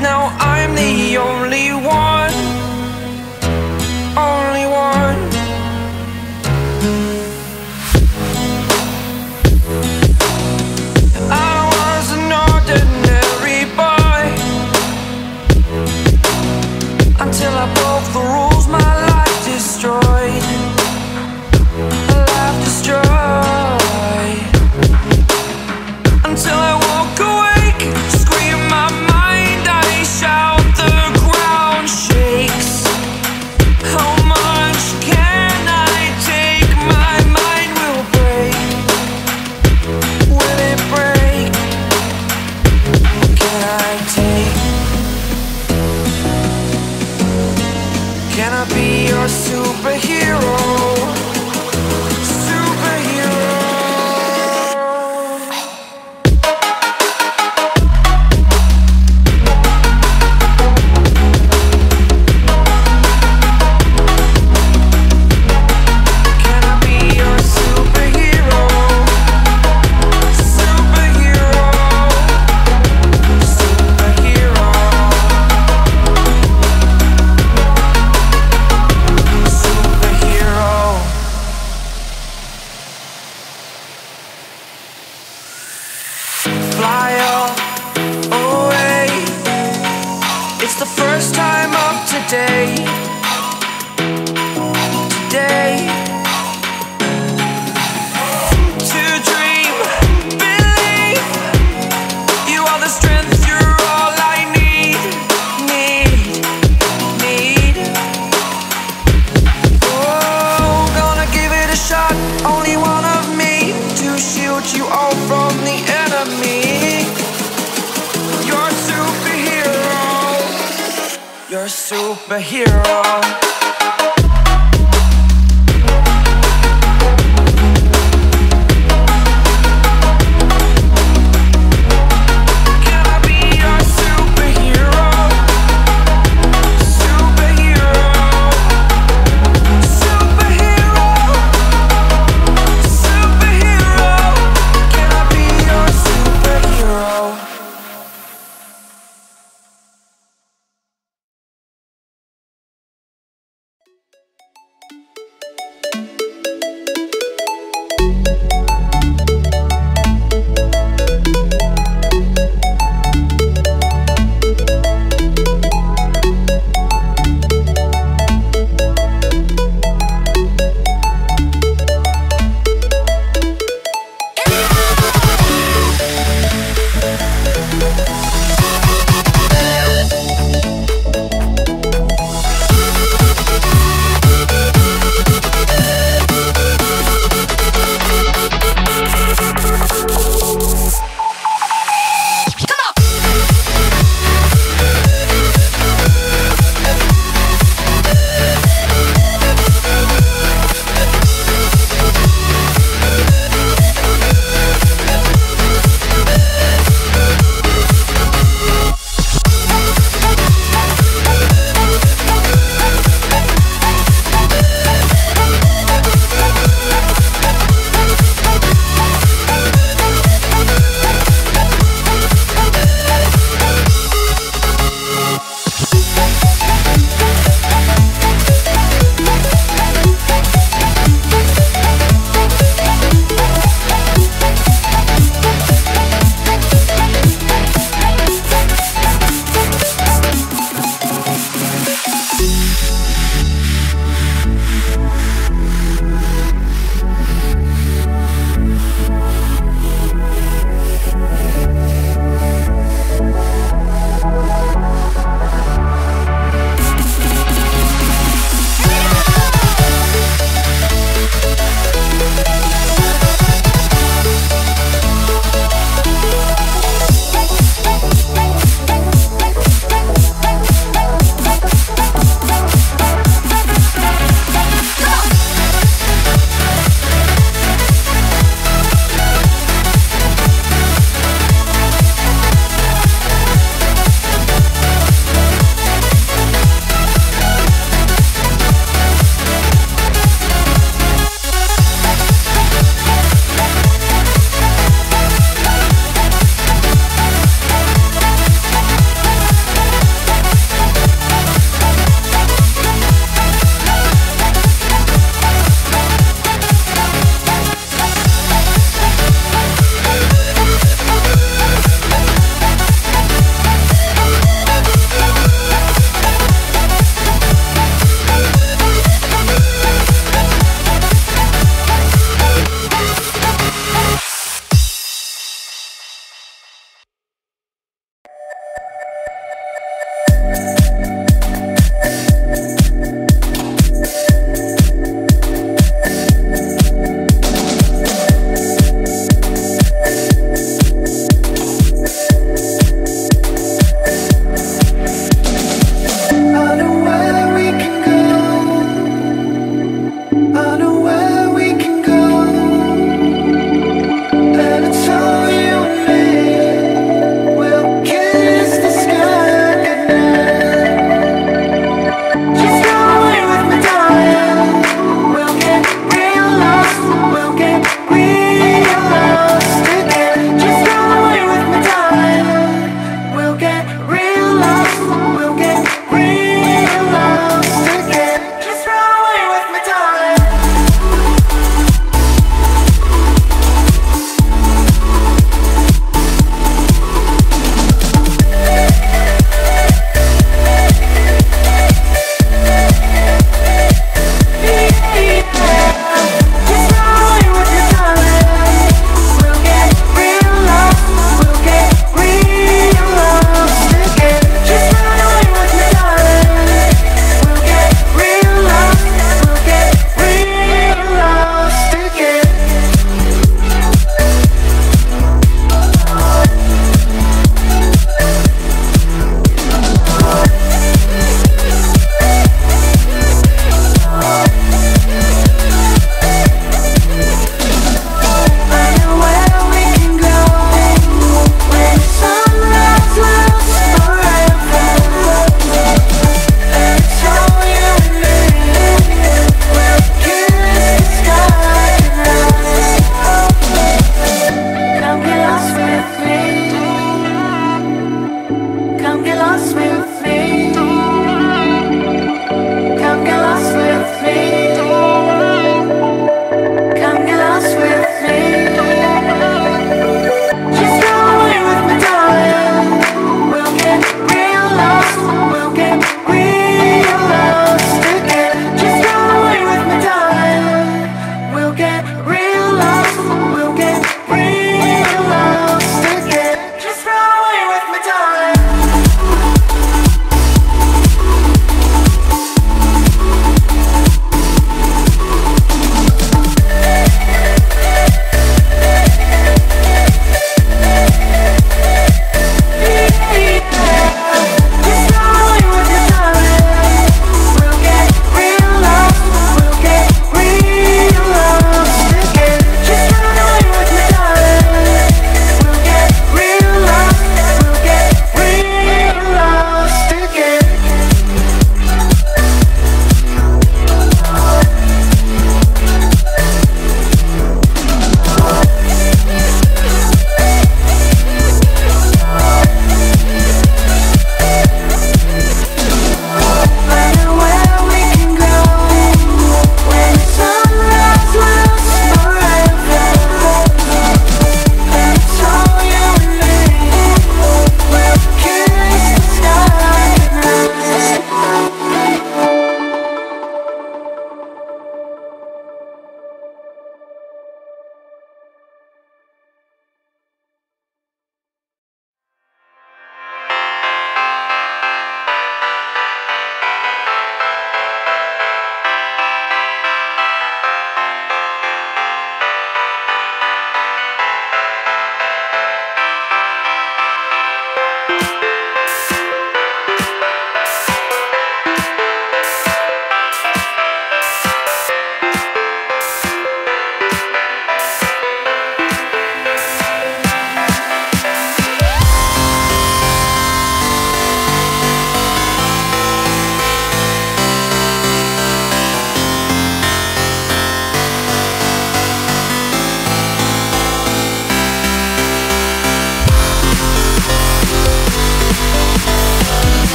Now I'm the only one. above the rules, my life destroyed. My life destroyed. Until I walk awake, scream my mind, I shout, the ground shakes. How much can I take? My mind will break. Will it break? Can I take? Can I be your superhero? Superhero. Can I be your superhero? Superhero. Superhero. Superhero. Fly away. It's the first time of today. Today. To dream, believe. You are the strength, you're all I need. Need. Oh, gonna give it a shot, only one of me, to shield you all from the enemy. You're a superhero. You're a superhero. Can I be your superhero? Superhero. Superhero. Superhero. Can I be your superhero?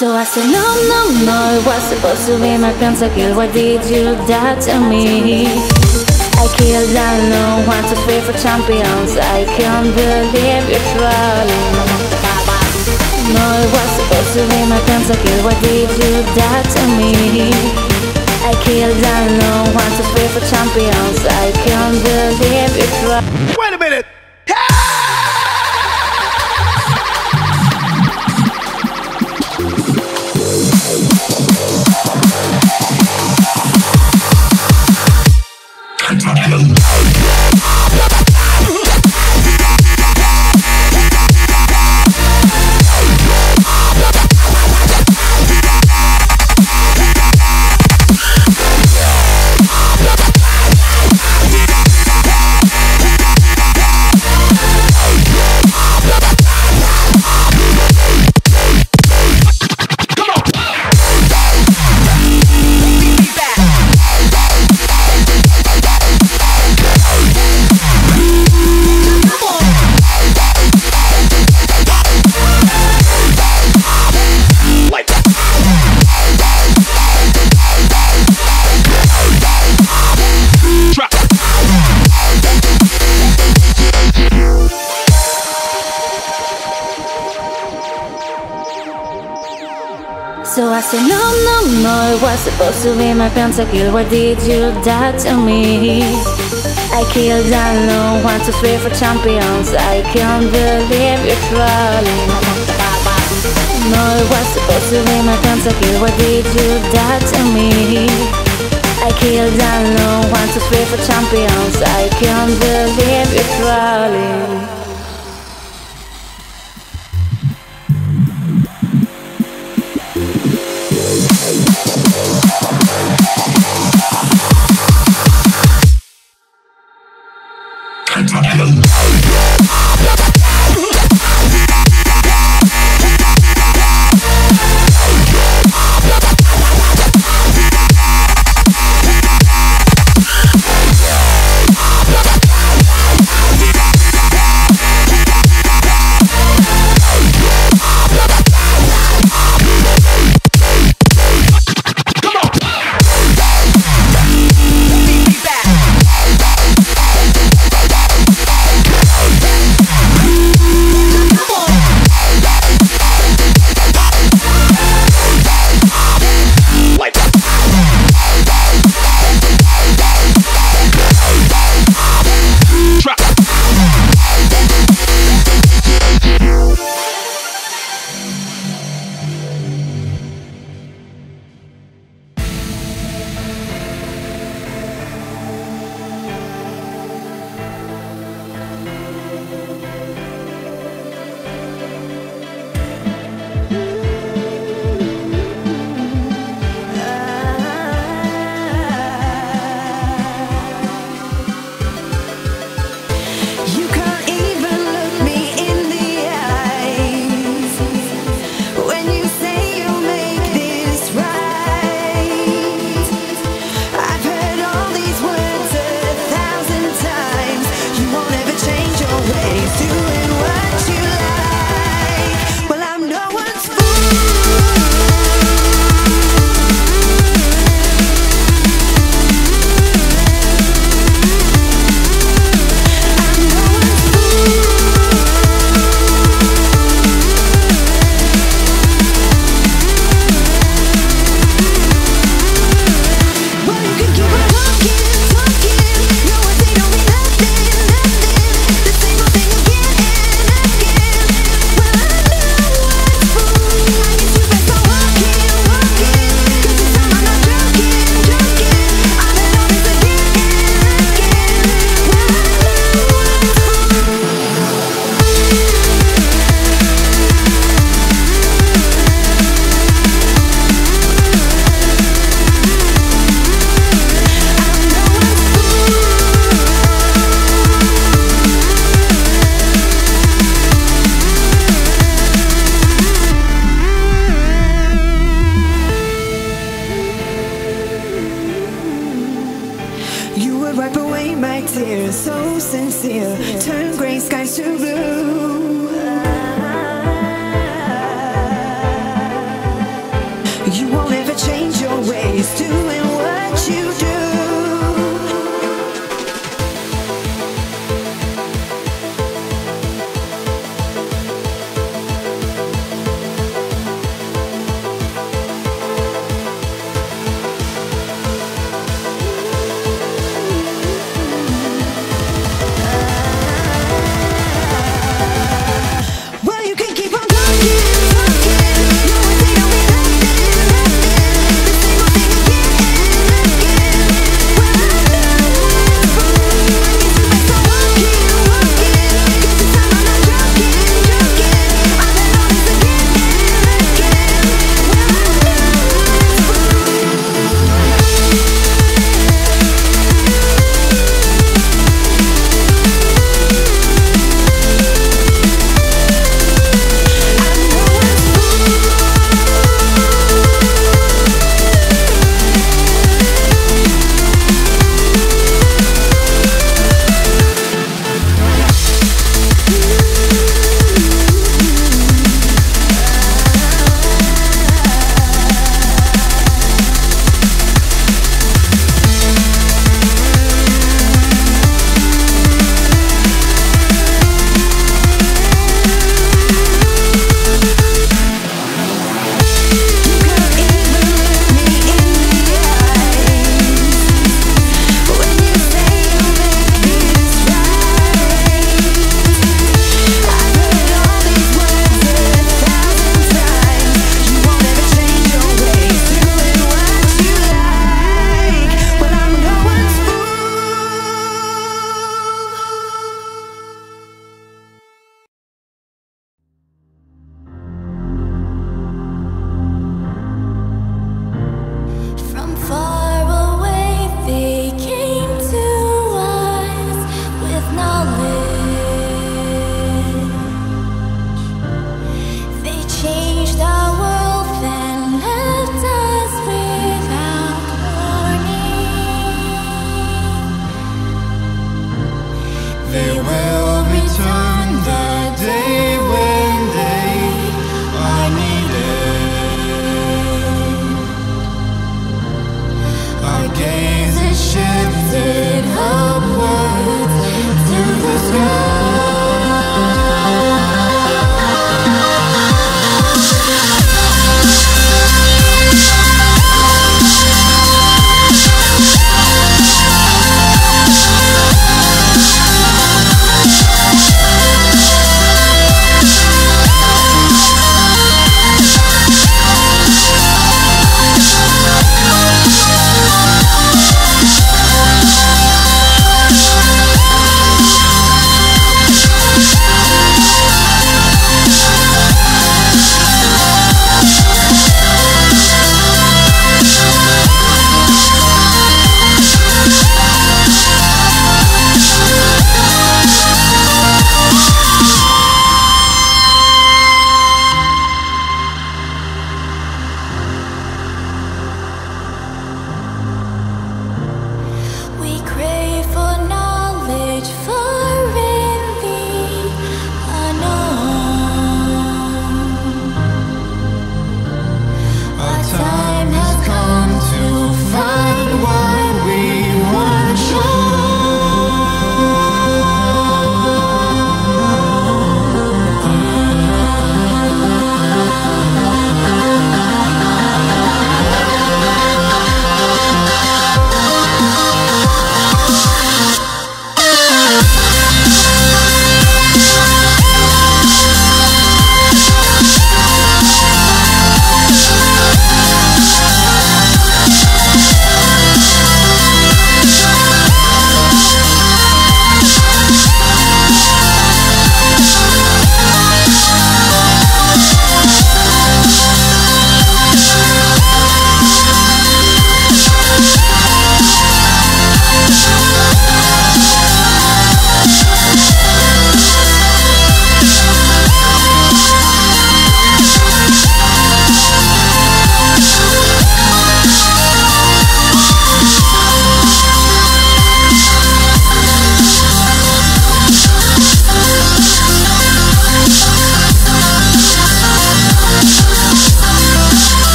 So I said, no, no, no, it was supposed to be my pentakill. Why did you do that to me? I killed down no one, two, three for champions. I can't believe you're trolling. No, it was supposed to be my pentakill. Why did you do that to me? I killed down no one, two, three for champions. I can't believe you're trolling. Wait a minute! So I said, no, no, no, it was supposed to be my pentakill. Why did you do that to me? I killed down no one, two, three for champions. I can't believe you're trolling. No, it was supposed to be my pentakill. Why did you do that to me? I killed down no one, two, three for champions. I can't believe you're trolling. Lord, wipe away my tears, so sincere. Turn gray skies to blue. You won't ever change your ways, doing what you do.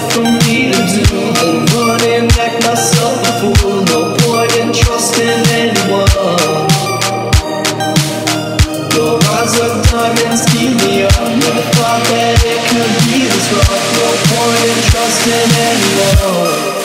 left for me to do than run and act myself a fool. No point in trusting anyone. Your eyes of diamonds keep me up. Never thought that it could be this rough. No point in trusting anyone.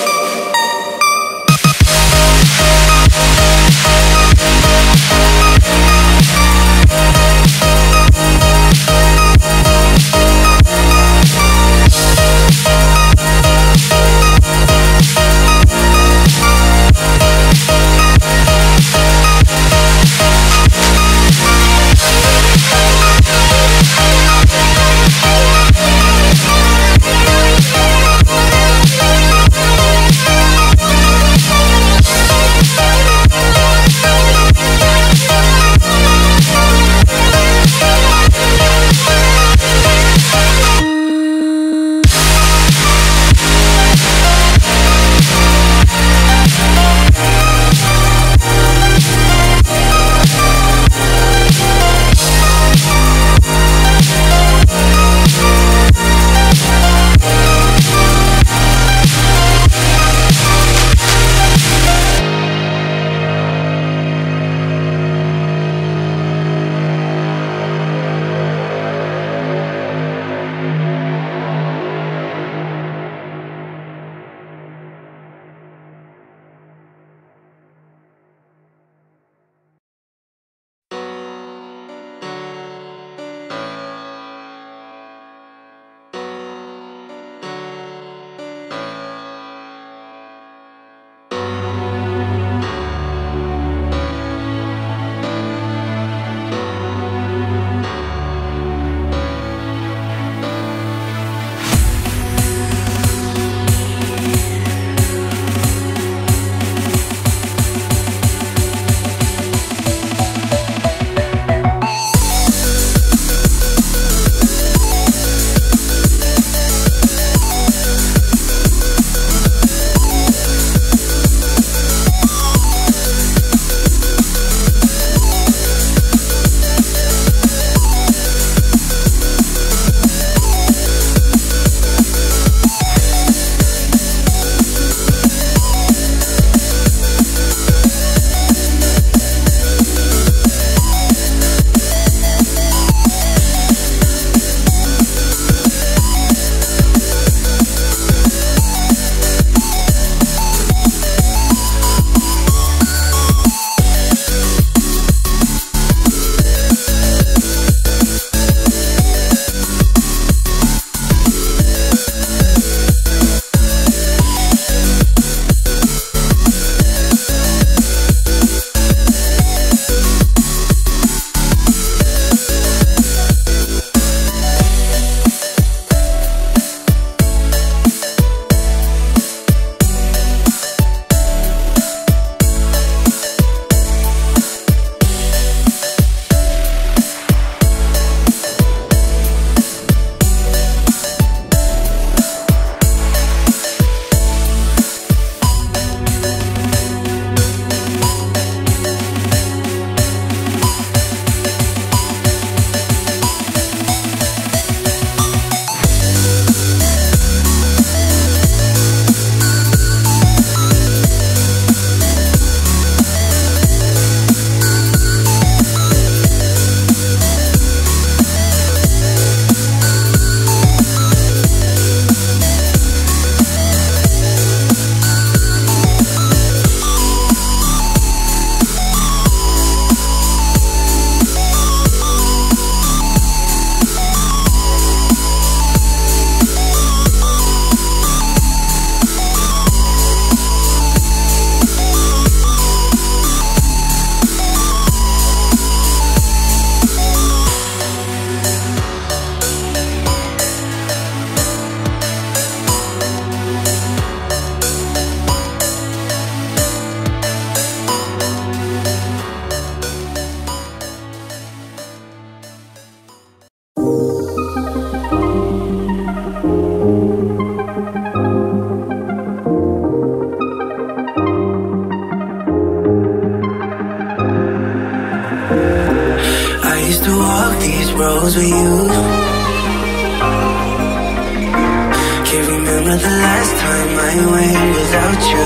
you remember the last time I went without you?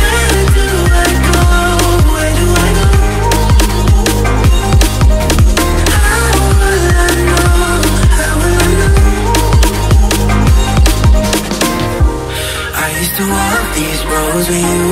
Where do I go? Where do I go? How will I know? How will I know? I used to walk these roads with you.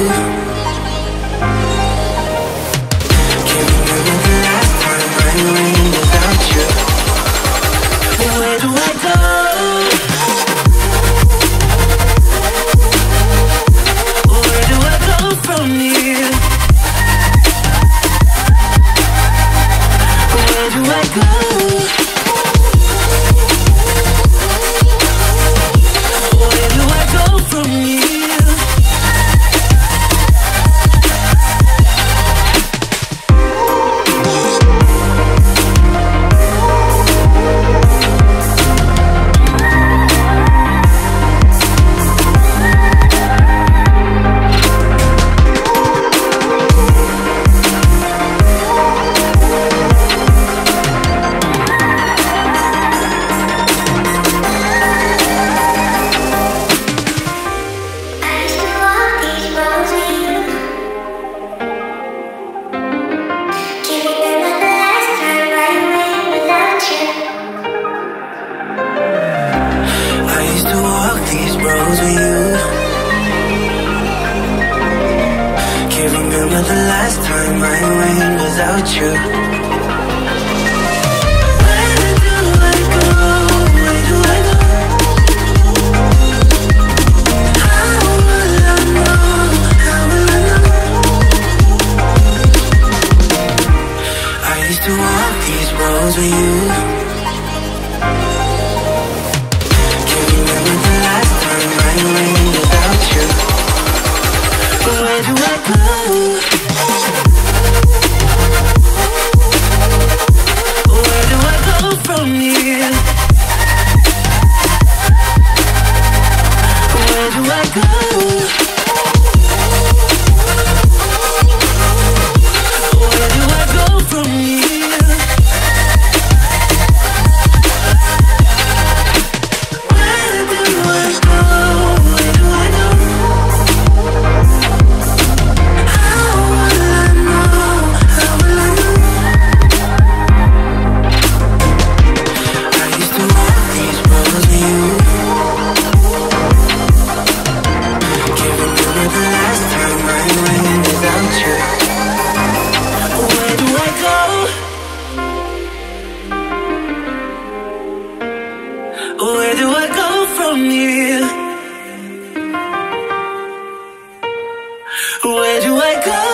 Where do I go?